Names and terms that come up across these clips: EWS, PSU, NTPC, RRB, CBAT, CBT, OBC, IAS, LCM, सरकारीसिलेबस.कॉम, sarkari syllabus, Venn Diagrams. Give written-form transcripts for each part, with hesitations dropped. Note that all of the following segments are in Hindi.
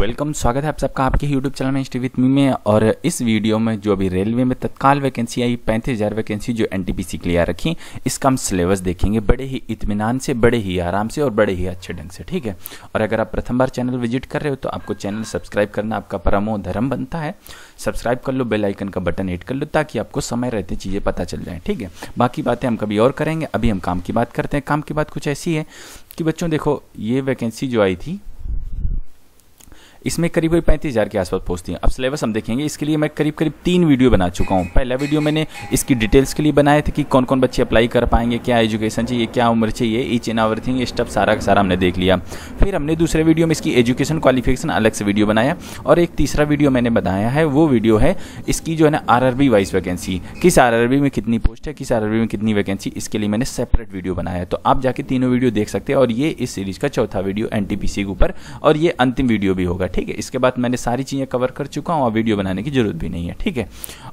वेलकम, स्वागत है आप सबका आपके यूट्यूब चैनल में एसटी विद मी में। और इस वीडियो में जो अभी रेलवे में तत्काल वैकेंसी आई 35,000 वैकेंसी जो एनटीपीसी के लिए आ रखी, इसका हम सिलेबस देखेंगे बड़े ही इत्मीनान से, बड़े ही आराम से और बड़े ही अच्छे ढंग से, ठीक है। और अगर आप प्रथम बार चैनल विजिट कर रहे हो तो आपको चैनल सब्सक्राइब करना आपका परमो धर्म बनता है। सब्सक्राइब कर लो, बेल आइकन का बटन हिट कर लो ताकि आपको समय रहते चीज़ें पता चल जाए, ठीक है। बाकी बातें हम कभी और करेंगे, अभी हम काम की बात करते हैं। काम की बात कुछ ऐसी है कि बच्चों देखो, ये वैकेंसी जो आई थी इसमें करीब 35,000 के आसपास पहुंचती है। अब सिलेबस हम देखेंगे, इसके लिए मैं करीब 3 वीडियो बना चुका हूं। पहला वीडियो मैंने इसकी डिटेल्स के लिए बनाए थे कि कौन कौन बच्चे अप्लाई कर पाएंगे, क्या एजुकेशन चाहिए, क्या उम्र चाहिए, ईच एंड एवरीथिंग, ये स्टफ सारा का सारा हमने देख लिया। फिर हमने दूसरे वीडियो में इसकी एजुकेशन क्वालिफिकेशन अलग से वीडियो बनाया। और एक तीसरा वीडियो मैंने बनाया है, वो वीडियो है इसकी जो है ना RRB वाइज वैकेंसी, किस RRB में कितनी पोस्ट है, किस RRB में कितनी वैकेंसी, इसके लिए मैंने सेपरेट वीडियो बनाया है। तो आप जाके तीनों वीडियो देख सकते हैं। और ये इस सीरीज़ का चौथा वीडियो NTPC के ऊपर, और ये अंतिम वीडियो भी होगा, ठीक है। इसके बाद मैंने सारी चीज़ें कवर कर चुका हूँ और वीडियो बनाने की जरूरत भी नहीं है, ठीक है।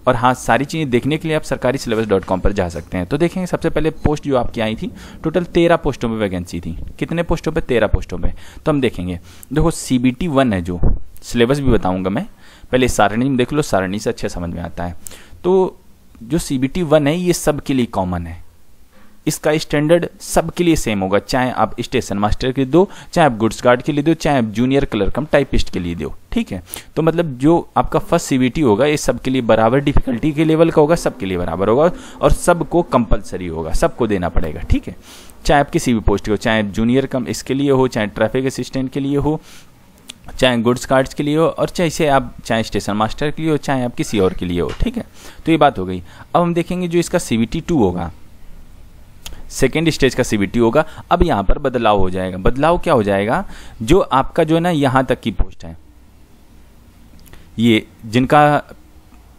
और हाँ, सारी चीज़ें देखने के लिए आप सरकारीसिलेबस.कॉम पर जा सकते हैं। तो देखेंगे सबसे पहले पोस्ट जो आपकी आई थी, टोटल 13 पोस्टों पे वैकेंसी थी। कितने पोस्टों पे? 13 पोस्टों पे। तो हम देखेंगे, देखो CBT 1 है, जो सिलेबस भी बताऊँगा मैं, पहले सारणी में देख लो, सारणी से अच्छे समझ में आता है। तो जो CBT 1 है ये सब के लिए कॉमन है, इसका स्टैंडर्ड सबके लिए सेम होगा, चाहे आप स्टेशन मास्टर के लिए दो, चाहे आप गुड्स गार्ड के लिए दो, चाहे आप जूनियर क्लर्क कम टाइपिस्ट के लिए दो, ठीक है। तो मतलब जो आपका फर्स्ट CBT होगा ये सबके लिए बराबर डिफिकल्टी के लेवल का होगा, सबके लिए बराबर होगा और सबको कंपलसरी होगा, सबको देना पड़ेगा, ठीक है। चाहे आप किसी भी पोस्ट के हो, चाहे जूनियर कम इसके लिए हो, चाहे ट्रैफिक असिस्टेंट के लिए हो, चाहे गुड्स कार्ड्स के लिए हो, और चाहे स्टेशन मास्टर के लिए हो, चाहे आप किसी और के लिए हो, ठीक है। तो ये बात हो गई। अब हम देखेंगे जो इसका CBT 2 होगा, सेकेंड स्टेज का CBT होगा। अब यहाँ पर बदलाव हो जाएगा। बदलाव क्या हो जाएगा, जो आपका जो है ना यहाँ तक की पोस्ट है, ये जिनका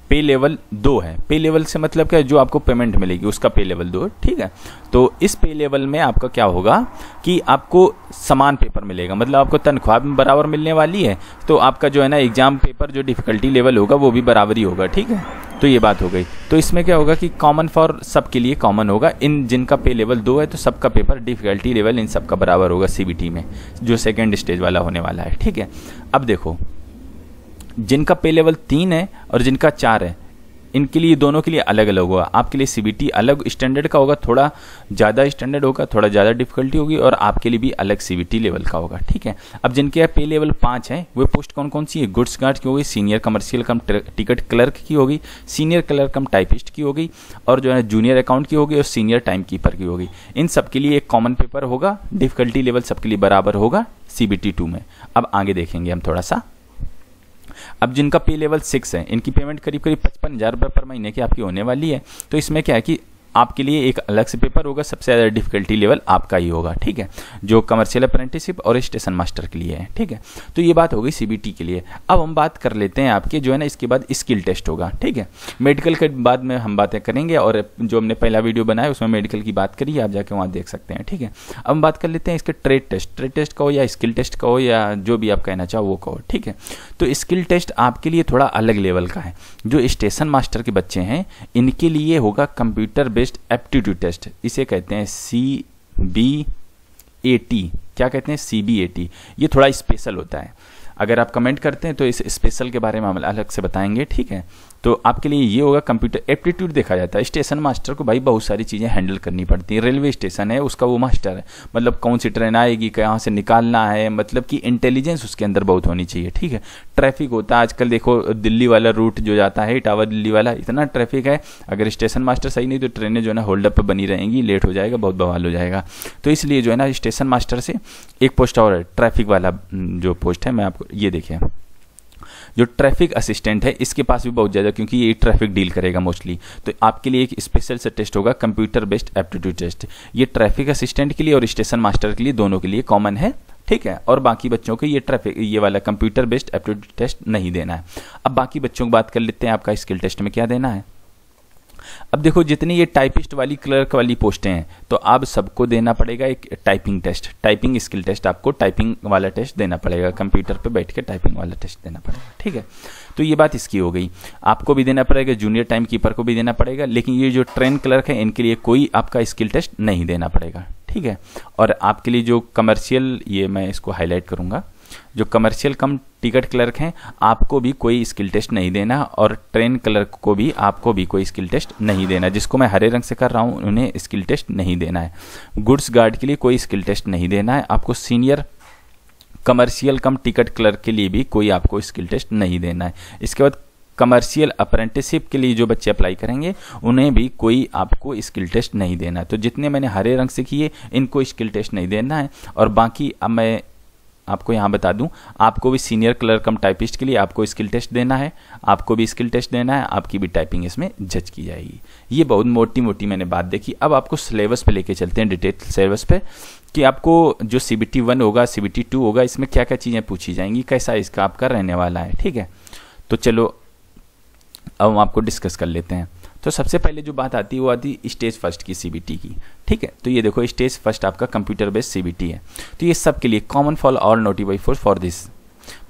पे लेवल 2 है, पे लेवल से मतलब क्या है, जो आपको पेमेंट मिलेगी उसका पे लेवल 2, ठीक है। तो इस पे लेवल में आपका क्या होगा कि आपको समान पेपर मिलेगा, मतलब आपको तनख्वाह भी बराबर मिलने वाली है, तो आपका जो है ना एग्जाम पेपर जो डिफिकल्टी लेवल होगा वो भी बराबर ही होगा, ठीक है। तो ये बात हो गई। तो इसमें क्या होगा कि कॉमन फॉर सब के लिए कॉमन होगा, इन जिनका पे लेवल 2 है तो सबका पेपर डिफिकल्टी लेवल इन सबका बराबर होगा CBT में, जो सेकेंड स्टेज वाला होने वाला है, ठीक है। अब देखो जिनका पे लेवल 3 है और जिनका 4 है, इनके लिए दोनों के लिए अलग अलग होगा। आपके लिए CBT अलग स्टैंडर्ड का होगा, थोड़ा ज़्यादा स्टैंडर्ड होगा, थोड़ा ज़्यादा डिफिकल्टी होगी, और आपके लिए भी अलग CBT लेवल का होगा, ठीक है। अब जिनके पे लेवल 5 है, वो पोस्ट कौन कौन सी है, गुड्स गार्ड की होगी, senior commercial cum ticket clerk की होगी, सीनियर क्लर्क कम टाइपिस्ट की होगी, और जो है जूनियर अकाउंट की होगी, और सीनियर टाइम कीपर की होगी। इन सब के लिए एक कॉमन पेपर होगा, डिफिकल्टी लेवल सबके लिए बराबर होगा CBT 2 में। अब आगे देखेंगे हम थोड़ा सा। अब जिनका पे लेवल 6 है, इनकी पेमेंट करीब 55,000 रुपये पर महीने की आपकी होने वाली है। तो इसमें क्या है कि आपके लिए एक अलग से पेपर होगा, सबसे ज़्यादा डिफिकल्टी लेवल आपका ही होगा, ठीक है, जो कमर्शियल अप्रेंटिसशिप और स्टेशन मास्टर के लिए है, ठीक है। तो ये बात हो गई CBT के लिए। अब हम बात कर लेते हैं आपके जो है ना, इसके बाद स्किल टेस्ट होगा, ठीक है। मेडिकल के बाद में हम बातें करेंगे, और जो हमने पहला वीडियो बनाया उसमें मेडिकल की बात करी, आप जाके वहाँ देख सकते हैं, ठीक है। अब हम बात कर लेते हैं इसके ट्रेड टेस्ट, ट्रेड टेस्ट का हो या स्किल टेस्ट का हो या जो भी आप कहना चाहो वो कहो, ठीक है। तो स्किल टेस्ट आपके लिए थोड़ा अलग लेवल का है। जो स्टेशन मास्टर के बच्चे हैं इनके लिए होगा कंप्यूटर एप्टीट्यूड टेस्ट, इसे कहते हैं CBAT, क्या कहते हैं CBAT। ये थोड़ा स्पेशल होता है, अगर आप कमेंट करते हैं तो इस स्पेशल के बारे में हम अलग से बताएंगे, ठीक है। तो आपके लिए ये होगा कंप्यूटर एप्टीट्यूड देखा जाता है। स्टेशन मास्टर को भाई बहुत सारी चीज़ें हैंडल करनी पड़ती हैं, रेलवे स्टेशन है उसका वो मास्टर है, मतलब कौन सी ट्रेन आएगी, कहाँ से निकालना है, मतलब कि इंटेलिजेंस उसके अंदर बहुत होनी चाहिए, ठीक है। ट्रैफिक होता है, आजकल देखो दिल्ली वाला रूट जो जाता है, टावर दिल्ली वाला, इतना ट्रैफिक है, अगर स्टेशन मास्टर सही नहीं तो ट्रेनें जो है ना होल्डअप पर बनी रहेंगी, लेट हो जाएगा, बहुत बवाल हो जाएगा। तो इसलिए जो है ना स्टेशन मास्टर से एक पोस्ट और है, ट्रैफिक वाला जो पोस्ट है, मैं आपको ये देखिए, जो ट्रैफिक असिस्टेंट है इसके पास भी बहुत ज़्यादा, क्योंकि ये ट्रैफिक डील करेगा मोस्टली। तो आपके लिए एक स्पेशल से टेस्ट होगा कंप्यूटर बेस्ड एप्टीट्यूड टेस्ट, ये ट्रैफिक असिस्टेंट के लिए और स्टेशन मास्टर के लिए दोनों के लिए कॉमन है, ठीक है। और बाकी बच्चों को ये वाला कंप्यूटर बेस्ड एप्टीट्यूड टेस्ट नहीं देना है। अब बाकी बच्चों की बात कर लेते हैं, आपका स्किल टेस्ट में क्या देना है। अब देखो जितनी ये टाइपिस्ट वाली क्लर्क वाली पोस्टें हैं तो आप सबको देना पड़ेगा एक typing test, typing skill test, आपको टाइपिंग वाला टेस्ट देना पड़ेगा, कंप्यूटर पे बैठ के टाइपिंग वाला टेस्ट देना पड़ेगा, ठीक है। तो ये बात इसकी हो गई, आपको भी देना पड़ेगा, जूनियर टाइम कीपर को भी देना पड़ेगा, लेकिन ये जो ट्रेन क्लर्क है इनके लिए कोई आपका स्किल टेस्ट नहीं देना पड़ेगा, ठीक है। और आपके लिए जो कमर्शियल, ये मैं इसको हाईलाइट करूँगा, जो कमर्शियल कम टिकट क्लर्क हैं आपको भी कोई स्किल टेस्ट नहीं देना, और ट्रेन क्लर्क को भी आपको भी कोई स्किल टेस्ट नहीं देना। जिसको मैं हरे रंग से कर रहा हूँ उन्हें स्किल टेस्ट नहीं देना है। गुड्स गार्ड के लिए कोई स्किल टेस्ट नहीं देना है आपको। Senior commercial cum ticket clerk के लिए भी कोई आपको स्किल टेस्ट नहीं देना है। इसके बाद कमर्शियल अप्रेंटिसशिप के लिए जो बच्चे अप्लाई करेंगे उन्हें भी कोई आपको स्किल टेस्ट नहीं देना है। तो जितने मैंने हरे रंग से किए इनको स्किल टेस्ट नहीं देना है। और बाकी अब मैं आपको यहाँ बता दूँ, आपको भी सीनियर क्लर्क कम टाइपिस्ट के लिए आपको स्किल टेस्ट देना है, आपको भी स्किल टेस्ट देना है, आपकी भी टाइपिंग इसमें जज की जाएगी। ये बहुत मोटी मोटी मैंने बात देखी। अब आपको सिलेबस पे लेके चलते हैं, डिटेल सिलेबस पे, कि आपको जो CBT 1 होगा CBT 2 होगा इसमें क्या क्या चीज़ें पूछी जाएंगी, कैसा इसका आपका रहने वाला है। ठीक है, तो चलो अब हम आपको डिस्कस कर लेते हैं। तो सबसे पहले जो बात आती है वो आती है स्टेज फर्स्ट की CBT की। ठीक है, तो ये देखो स्टेज फर्स्ट आपका कंप्यूटर बेस्ड CBT है। तो ये सब के लिए common for all notified force for this,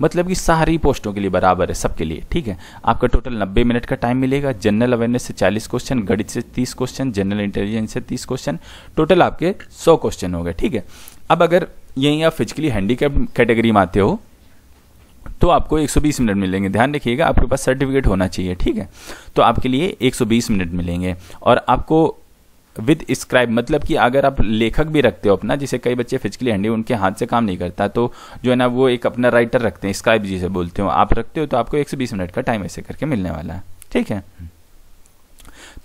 मतलब कि सारी पोस्टों के लिए बराबर है, सबके लिए। ठीक है, आपका टोटल 90 मिनट का टाइम मिलेगा। जनरल अवेयरनेस से 40 क्वेश्चन, गणित से 30 क्वेश्चन, जनरल इंटेलिजेंस से 30 क्वेश्चन, टोटल आपके 100 क्वेश्चन हो गए। ठीक है, अब अगर यहीं आप फिजिकली हैंडीकैप कैटेगरी में आते हो तो आपको 120 मिनट मिलेंगे। ध्यान रखिएगा, आपके पास सर्टिफिकेट होना चाहिए। ठीक है, तो आपके लिए 120 मिनट मिलेंगे। और आपको विद स्क्राइब, मतलब कि अगर आप लेखक भी रखते हो अपना, जिसे कई बच्चे फिजिकली हैंडी उनके हाथ से काम नहीं करता, तो जो है ना वो एक अपना राइटर रखते हैं, स्क्राइब जिसे बोलते हो, आप रखते हो, तो आपको 120 मिनट का टाइम ऐसे करके मिलने वाला है। ठीक है,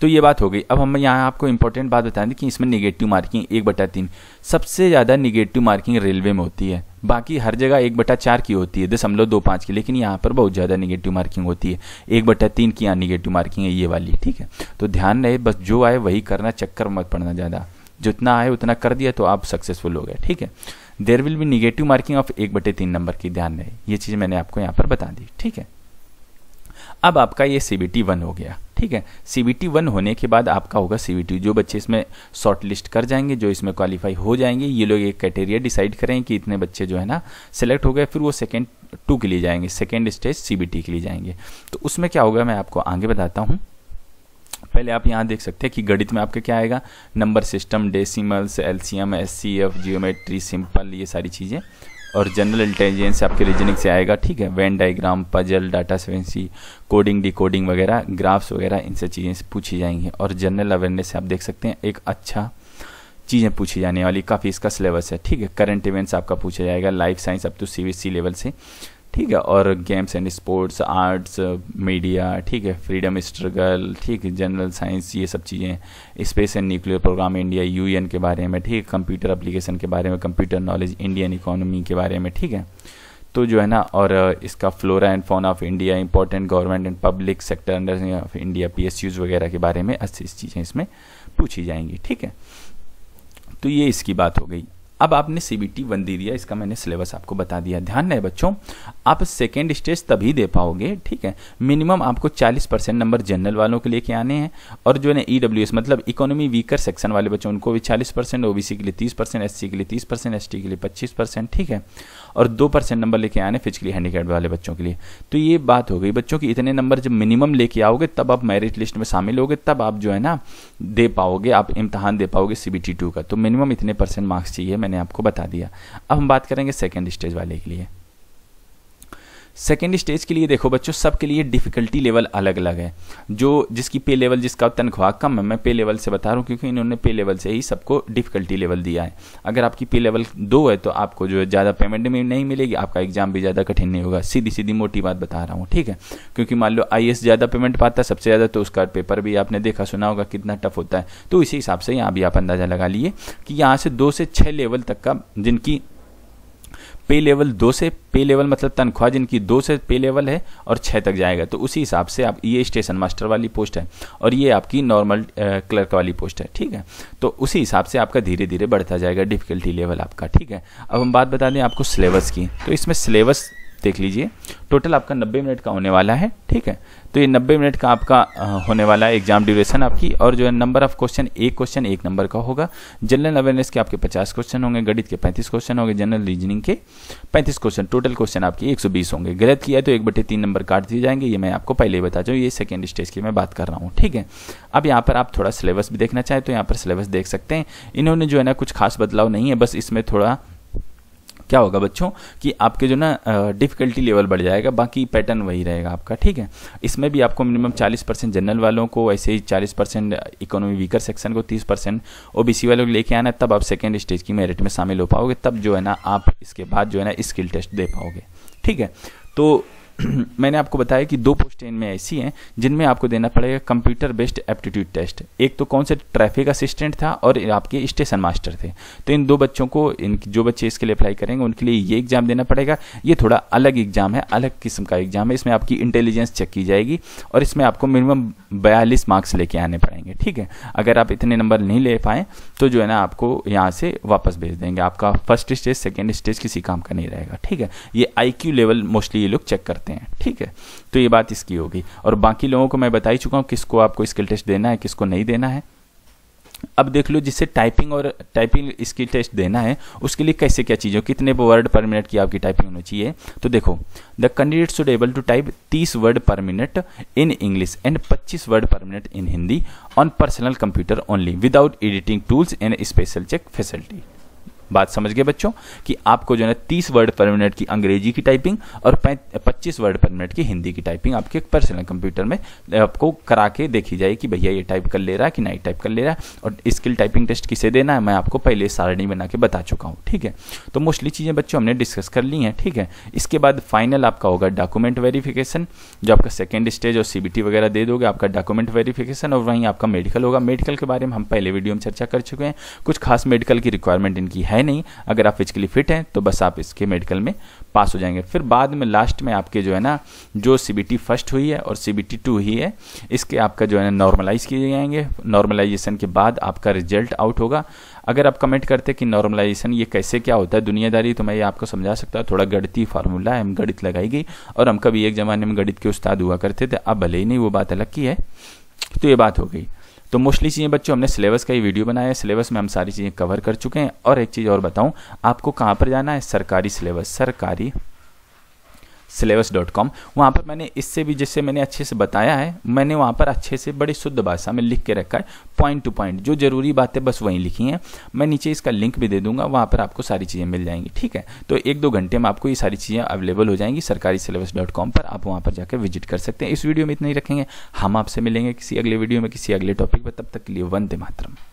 तो ये बात हो गई। अब हम यहाँ आपको इंपॉर्टेंट बात बता दें कि इसमें निगेटिव मार्किंग 1/3, सबसे ज़्यादा निगेटिव मार्किंग रेलवे में होती है। बाकी हर जगह 1/4 की होती है, 0.25 की, लेकिन यहाँ पर बहुत ज़्यादा निगेटिव मार्किंग होती है। 1/3 की यहाँ निगेटिव मार्किंग है, ये वाली। ठीक है, तो ध्यान रहे, बस जो आए वही करना, चक्कर मत पड़ना ज़्यादा, जितना आए उतना कर दिया तो आप सक्सेसफुल हो गए। ठीक है, there will be negative marking of 1/3 number की, ध्यान रहे, ये चीज़ मैंने आपको यहाँ पर बता दी। ठीक है, अब आपका ये CBT 1 हो गया। ठीक है, CBT 1 होने के बाद आपका होगा CBT। जो बच्चे इसमें शॉर्ट लिस्ट कर जाएंगे, जो इसमें क्वालिफाई हो जाएंगे, ये लोग एक क्राइटेरिया डिसाइड करें कि इतने बच्चे जो है ना सेलेक्ट हो गए, फिर वो सेकेंड 2 के लिए जाएंगे, सेकेंड स्टेज CBT के लिए जाएंगे। तो उसमें क्या होगा मैं आपको आगे बताता हूँ। पहले आप यहाँ देख सकते हैं कि गणित में आपका क्या आएगा, number system, decimals, LCM, SCF, geometry, simple, ये सारी चीज़ें। और जनरल इंटेलिजेंस आपके रीजनिंग से आएगा। ठीक है, Venn diagram, puzzle, data साइंसी, coding, decoding वगैरह, ग्राफ्स वगैरह, इन सब चीज़ें पूछी जाएंगी। और जनरल अवेयरनेस से आप देख सकते हैं एक अच्छा चीज़ें पूछी जाने वाली, काफ़ी इसका सिलेबस है। ठीक है, करंट इवेंट्स आपका पूछा जाएगा, life science up to CBC level से। ठीक है, और games and sports, arts, media, ठीक है, फ्रीडम स्ट्रगल, ठीक है, जनरल साइंस, ये सब चीज़ें, space and nuclear program India, UN के बारे में, ठीक है, कंप्यूटर एप्लीकेशन के बारे में, कंप्यूटर नॉलेज, इंडियन इकोनॉमी के बारे में। ठीक है, तो जो है ना, और इसका flora and fauna of India, important government and public sector under of India, PSUs वगैरह के बारे में 80 चीज़ें इसमें पूछी जाएंगी। ठीक है, तो ये इसकी बात हो गई। अब आपने CBT 1 दे दिया, इसका मैंने सिलेबस आपको बता दिया। ध्यान रहे बच्चों, आप सेकेंड स्टेज तभी दे पाओगे। ठीक है, मिनिमम आपको 40% नंबर जनरल वालों के लेके आने हैं, और जो है EWS, मतलब इकोनॉमी वीकर सेक्शन वाले बच्चों, उनको भी 40%, OBC के लिए 30%, SC के लिए 30%, ST के लिए 25%। ठीक है, और 2% नंबर लेके आने फिजिकली हैंडीकैप्ड वाले बच्चों के लिए। तो ये बात हो गई बच्चों की, इतने नंबर जब मिनिमम लेके आओगे तब आप मेरिट लिस्ट में शामिल होगे, तब आप जो है ना दे पाओगे, आप इम्तहान दे पाओगे CBT 2 का। तो मिनिमम इतने % मार्क्स चाहिए, मैंने आपको बता दिया। अब हम बात करेंगे सेकेंड स्टेज वाले के लिए। सेकेंड स्टेज के लिए देखो बच्चों, सबके लिए डिफिकल्टी लेवल अलग अलग है। जो जिसकी पे लेवल, जिसका तनख्वाह कम है, मैं पे लेवल से बता रहा हूँ क्योंकि इन्होंने पे लेवल से ही सबको डिफिकल्टी लेवल दिया है। अगर आपकी पे लेवल 2 है तो आपको जो है ज़्यादा पेमेंट में नहीं मिलेगी, आपका एग्जाम भी ज़्यादा कठिन नहीं होगा, सीधी सीधी मोटी बात बता रहा हूँ। ठीक है, क्योंकि मान लो IAS ज़्यादा पेमेंट पाता है सबसे ज़्यादा, तो उसका पेपर भी आपने देखा सुना होगा कितना टफ होता है। तो इसी हिसाब से यहाँ भी आप अंदाज़ा लगा लिए कि यहाँ से 2 से 6 लेवल तक का, जिनकी पे लेवल 2 से पे लेवल मतलब तनख्वाह जिनकी 2 से पे लेवल है और 6 तक जाएगा, तो उसी हिसाब से आप, ये स्टेशन मास्टर वाली पोस्ट है और ये आपकी नॉर्मल क्लर्क वाली पोस्ट है। ठीक है, तो उसी हिसाब से आपका धीरे धीरे बढ़ता जाएगा डिफिकल्टी लेवल आपका। ठीक है, अब हम बात बता दें आपको सिलेबस की। तो इसमें सिलेबस देख लीजिए, टोटल आपका 90 मिनट का होने वाला है। ठीक है, तो ये 90 मिनट का आपका होने वाला है एग्जाम ड्यूरेशन आपकी। और जो है नंबर ऑफ क्वेश्चन 1 नंबर का होगा। जनरल अवेयरनेस के आपके 50 क्वेश्चन होंगे, गणित के 35 क्वेश्चन होंगे, जनरल रीजनिंग के 35 क्वेश्चन, टोटल क्वेश्चन आपके 120 होंगे। गलत किया है तो 1/3 नंबर काट दिए जाएंगे, ये मैं आपको पहले ही बता दूँ, ये सेकेंड स्टेज की मैं बात कर रहा हूँ। ठीक है, अब यहाँ पर आप थोड़ा सिलेबस भी देखना चाहें तो यहाँ पर सिलेबस देख सकते हैं। इन्होंने जो है ना कुछ खास बदलाव नहीं है, बस इसमें थोड़ा क्या होगा बच्चों कि आपके जो ना डिफिकल्टी लेवल बढ़ जाएगा, बाकी पैटर्न वही रहेगा आपका, ठीक है। इसमें भी आपको मिनिमम 40% जनरल वालों को, ऐसे ही 40% इकोनॉमी वीकर सेक्शन को, 30% ओबीसी वालों को लेके आना, तब आप सेकेंड स्टेज की मेरिट में शामिल हो पाओगे, तब जो है ना आप इसके बाद जो है ना स्किल टेस्ट दे पाओगे, ठीक है। तो मैंने आपको बताया कि दो पोस्टें इनमें ऐसी हैं जिनमें आपको देना पड़ेगा कंप्यूटर बेस्ड एप्टीट्यूड टेस्ट। एक तो कौन से ट्रैफिक असिस्टेंट था और आपके स्टेशन मास्टर थे, तो इन दो बच्चों को, इन जो बच्चे इसके लिए अप्लाई करेंगे उनके लिए ये एग्जाम देना पड़ेगा। ये थोड़ा अलग एग्जाम है, अलग किस्म का एग्जाम है, इसमें आपकी इंटेलिजेंस चेक की जाएगी और इसमें आपको मिनिमम 42 मार्क्स लेके आने पड़ेंगे, ठीक है। अगर आप इतने नंबर नहीं ले पाएँ तो जो है ना आपको यहाँ से वापस भेज देंगे, आपका फर्स्ट स्टेज सेकेंड स्टेज किसी काम का नहीं रहेगा, ठीक है। ये IQ लेवल मोस्टली ये लोग चेक करते हैं, ठीक है। तो ये बात इसकी होगी और बाकी लोगों को मैं बता ही चुका हूं किसको आपको स्किल टेस्ट देना है, किसको नहीं देना है। अब देख लो जिससे टाइपिंग स्किल टेस्ट देना है उसके लिए कैसे क्या चीज़ों, कितने वर्ड पर मिनट की आपकी टाइपिंग होनी चाहिए। तो देखो, the candidate should able to type 30 word per minute in English and 25 word per minute in Hindi on personal computer only without editing tools and special check facility. बात समझ गए बच्चों कि आपको जो है 30 वर्ड पर मिनट की अंग्रेजी की टाइपिंग और 25 वर्ड पर मिनट की हिंदी की टाइपिंग आपके पर्सनल कंप्यूटर में आपको करा के देखी जाए कि भैया ये टाइप कर ले रहा है कि नहीं टाइप कर ले रहा है। और स्किल टाइपिंग टेस्ट किसे देना है मैं आपको पहले सारणी बना के बता चुका हूँ, ठीक है। तो मोस्टली चीज़ें बच्चों हमने डिस्कस कर ली हैं, ठीक है। इसके बाद फाइनल आपका होगा डॉक्यूमेंट वेरिफिकेशन, जो आपका सेकेंड स्टेज और CBT वगैरह दे दोगे, आपका डॉक्यूमेंट वेरिफिकेशन और वहीं आपका मेडिकल होगा। मेडिकल के बारे में हम पहले वीडियो में चर्चा कर चुके हैं, कुछ खास मेडिकल की रिक्वायरमेंट इनकी है नहीं, अगर आप फिजिकली फिट हैं तो बस आप इसके मेडिकल में पास हो जाएंगे। फिर बाद में लास्ट में आपके जो है ना जो CBT फर्स्ट हुई है और CBT 2 ही है, इसके आपका जो है ना नॉर्मलाइज किए जाएंगे। नॉर्मलाइजेशन के बाद आपका रिजल्ट आउट होगा। अगर आप कमेंट करते कि नॉर्मलाइजेशन ये कैसे क्या होता है दुनियादारी, तो मैं ये आपको समझा सकता हूँ। थोड़ा गणितीय फार्मूला है, हम गणित लगाई गई और हम कभी एक ज़माने में गणित के उस्ताद हुआ करते थे, अब भले ही नहीं, वो बात अलग की है। तो ये बात हो गई। तो मोस्टली चीज़ें बच्चों हमने सिलेबस का ही वीडियो बनाया है, सिलेबस में हम सारी चीज़ें कवर कर चुके हैं। और एक चीज़ और बताऊं आपको, कहाँ पर जाना है, सरकारीसिलेबस.com। वहाँ पर मैंने इससे भी जैसे मैंने अच्छे से बताया है, मैंने वहाँ पर अच्छे से बड़ी शुद्ध भाषा में लिख के रखा है, पॉइंट टू पॉइंट जो जरूरी बातें बस वहीं लिखी हैं। मैं नीचे इसका लिंक भी दे दूंगा, वहाँ पर आपको सारी चीज़ें मिल जाएंगी, ठीक है। तो 1-2 घंटे में आपको ये सारी चीज़ें अवेलेबल हो जाएंगी सरकारीसिलेबस.com पर, आप वहाँ पर जाकर विजिट कर सकते हैं। इस वीडियो में इतना ही रखेंगे, हम आपसे मिलेंगे किसी अगले वीडियो में किसी अगले टॉपिक पर, तब तक के लिए वंदे मातरम।